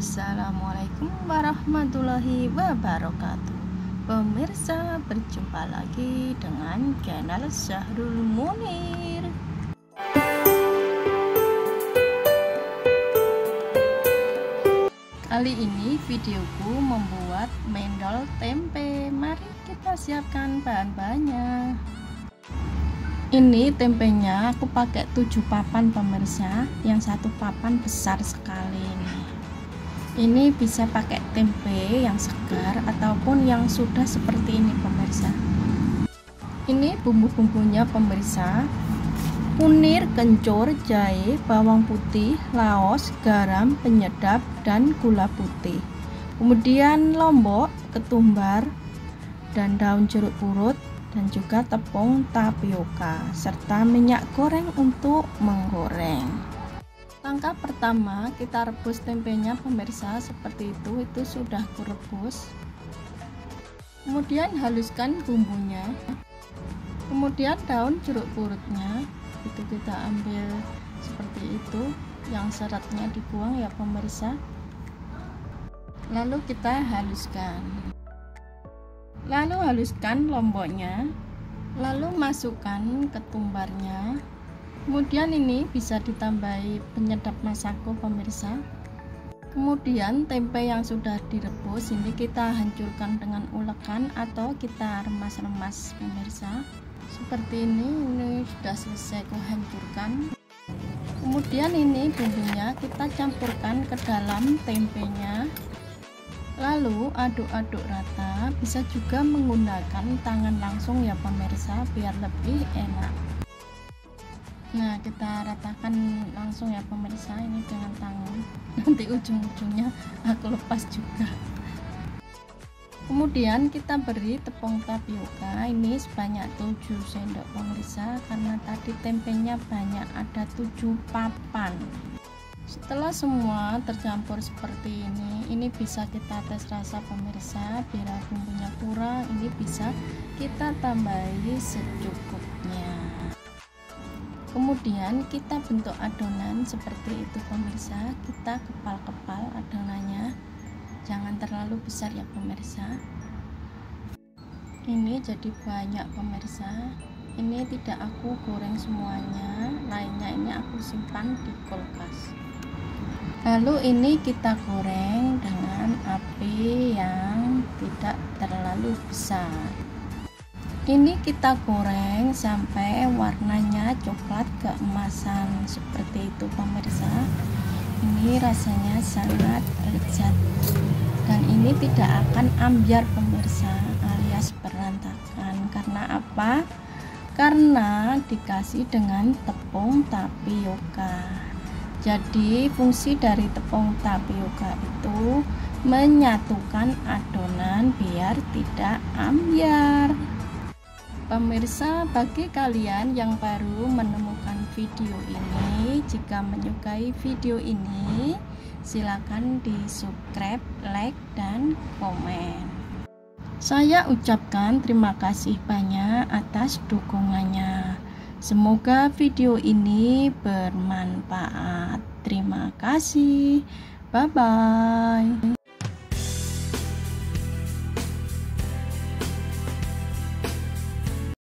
Assalamualaikum warahmatullahi wabarakatuh. Pemirsa, berjumpa lagi dengan channel Syahrul Munir. Kali ini videoku membuat mendol tempe. Mari kita siapkan bahan-bahannya. Ini tempenya aku pakai 7 papan pemirsa, yang satu papan besar sekali ini bisa pakai tempe yang segar ataupun yang sudah seperti ini pemirsa. Ini bumbu-bumbunya pemirsa: kunir, kencur, jahe, bawang putih, laos, garam, penyedap, dan gula putih. Kemudian lombok, ketumbar, dan daun jeruk purut, dan juga tepung tapioka serta minyak goreng untuk menggoreng. Langkah pertama, kita rebus tempenya pemirsa, seperti itu sudah kurebus. Kemudian haluskan bumbunya. Kemudian daun jeruk purutnya itu kita ambil seperti itu, yang seratnya dibuang ya pemirsa. Lalu kita haluskan. Lalu haluskan lomboknya, lalu masukkan ketumbarnya. Kemudian ini bisa ditambahi penyedap masako pemirsa. Kemudian tempe yang sudah direbus ini kita hancurkan dengan ulekan atau kita remas-remas pemirsa. Seperti ini sudah selesai ku hancurkan. Kemudian ini bumbunya kita campurkan ke dalam tempenya. Lalu aduk-aduk rata, bisa juga menggunakan tangan langsung ya pemirsa biar lebih enak. Nah, kita ratakan langsung ya pemirsa ini dengan tangan. Nanti ujung-ujungnya aku lepas juga. Kemudian kita beri tepung tapioka ini sebanyak 7 sendok pemirsa, karena tadi tempenya banyak, ada 7 papan. Setelah semua tercampur seperti ini bisa kita tes rasa pemirsa. Bila bumbunya kurang, ini bisa kita tambahi secukupnya. Kemudian kita bentuk adonan seperti itu pemirsa. Kita kepal-kepal adonannya, jangan terlalu besar ya pemirsa. Ini jadi banyak pemirsa. Ini tidak aku goreng semuanya, lainnya ini aku simpan di kulkas. Lalu ini kita goreng dengan api yang tidak terlalu besar. Ini kita goreng sampai warnanya coklat keemasan, seperti itu pemirsa. Ini rasanya sangat lezat dan ini tidak akan ambyar pemirsa, alias berantakan. Karena apa? Karena dikasih dengan tepung tapioka. Jadi fungsi dari tepung tapioka itu menyatukan adonan biar tidak ambyar. Pemirsa, bagi kalian yang baru menemukan video ini, jika menyukai video ini silakan di subscribe, like, dan komen. Saya ucapkan terima kasih banyak atas dukungannya. Semoga video ini bermanfaat. Terima kasih. Bye-bye.